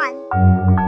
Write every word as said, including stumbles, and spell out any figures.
on.